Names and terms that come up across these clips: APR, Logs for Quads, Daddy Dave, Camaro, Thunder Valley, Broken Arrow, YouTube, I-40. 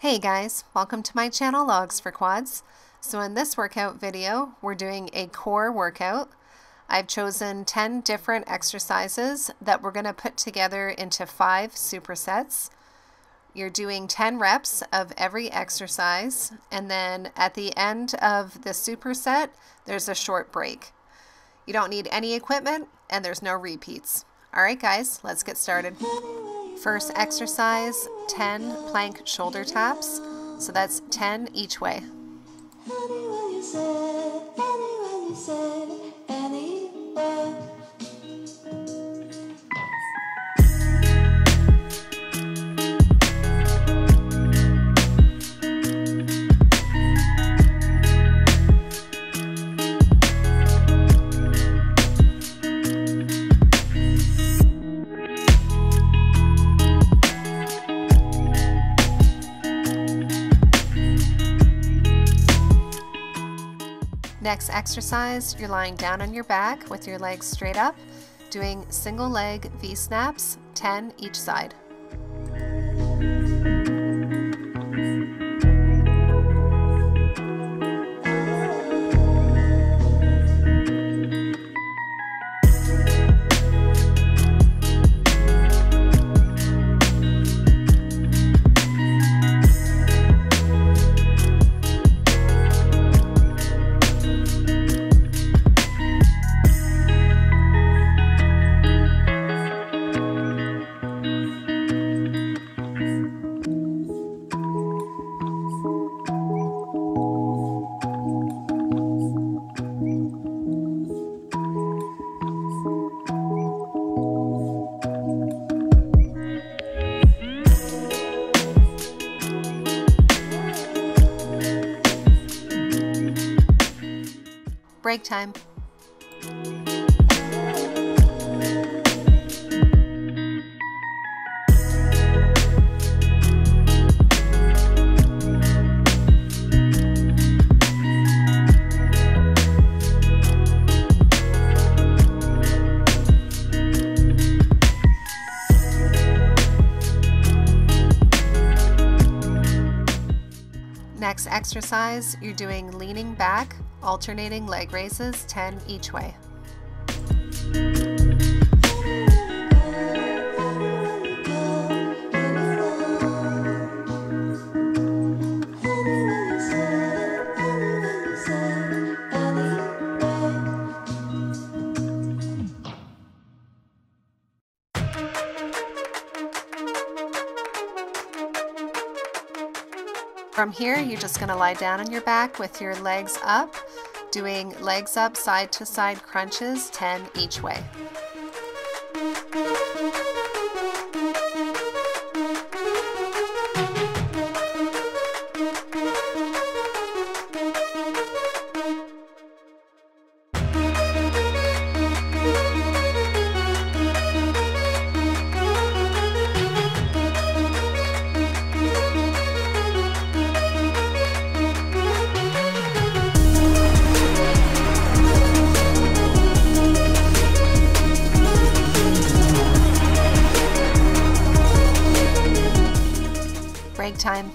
Hey guys, welcome to my channel Logs for Quads. So in this workout video, we're doing a core workout. I've chosen 10 different exercises that we're going to put together into 5 supersets. You're doing 10 reps of every exercise, and then at the end of the superset, there's a short break. You don't need any equipment, and there's no repeats. All right guys, let's get started. First exercise, 10 plank shoulder taps. So that's 10 each way. Next exercise, you're lying down on your back with your legs straight up, doing single leg V-snaps, 10 each side. Break time. Next exercise, you're doing leaning back, alternating leg raises, 10 each way. From here, you're just going to lie down on your back with your legs up, doing legs up side to side crunches, 10 each way. Break time.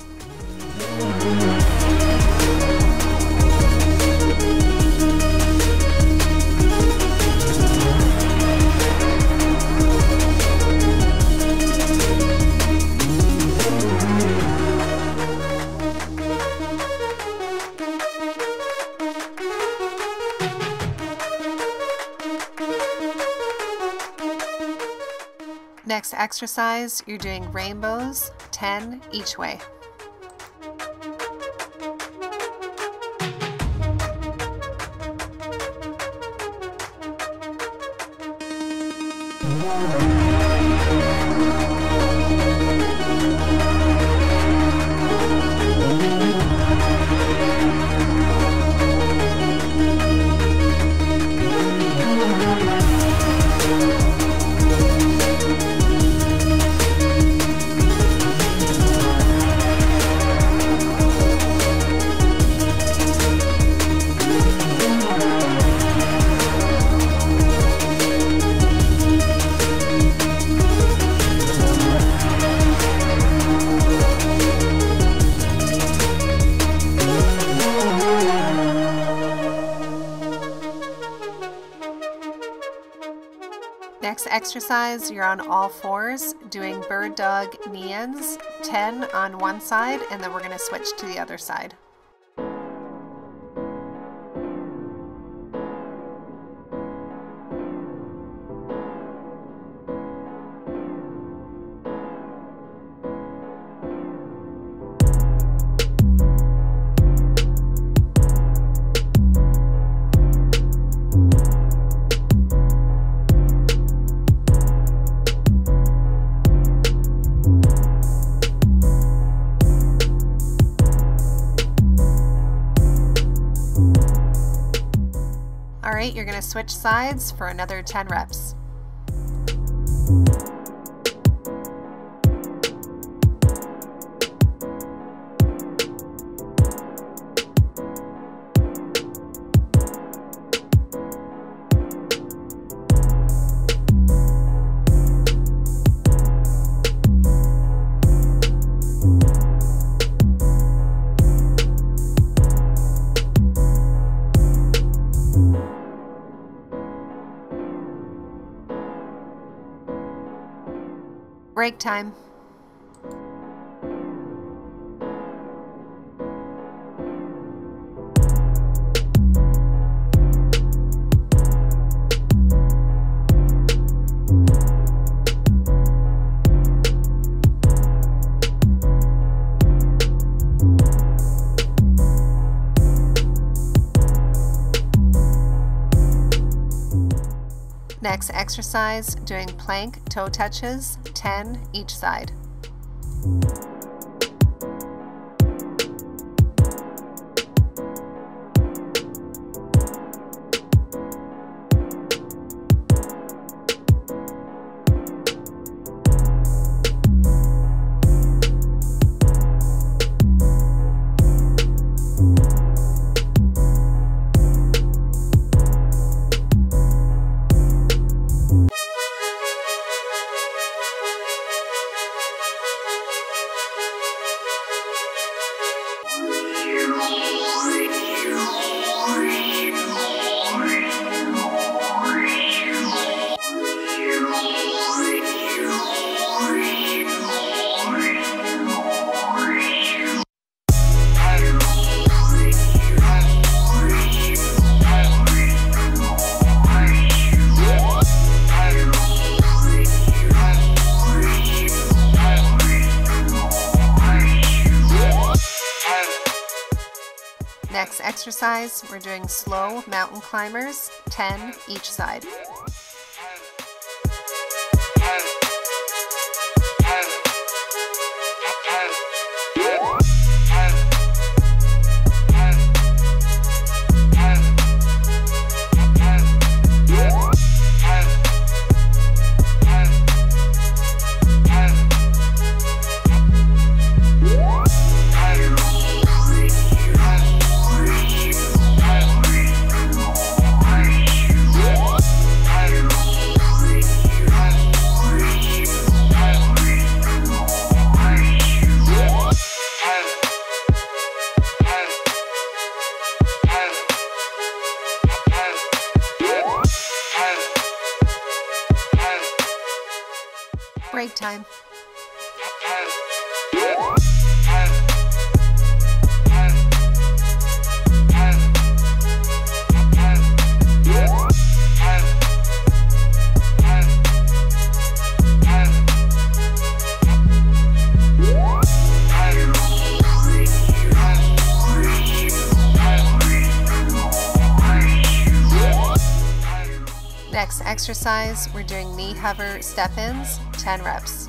Next exercise, you're doing rainbows, 10 each way. exercise, you're on all fours doing bird dog knee ends, 10 on one side, and then we're going to switch to the other side. Alright, you're going to switch sides for another 10 reps. Break time. Next exercise, doing plank toe touches, 10 each side. Next exercise, we're doing slow mountain climbers, 10 each side. Break time. Next exercise, we're doing knee hover step-ins, 10 reps.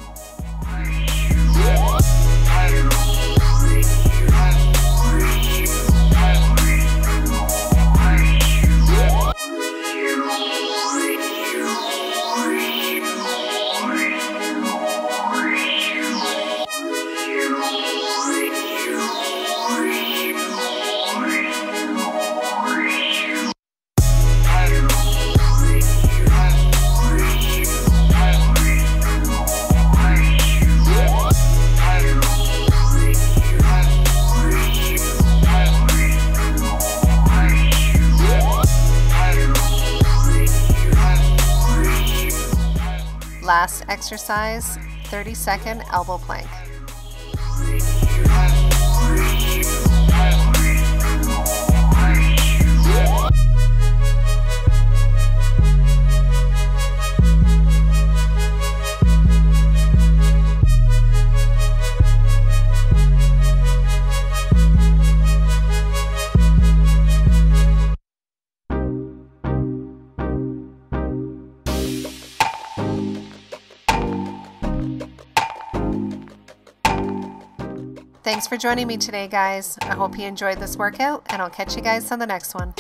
last exercise, 30-second elbow plank. Thanks for joining me today, guys. I hope you enjoyed this workout, and I'll catch you guys on the next one.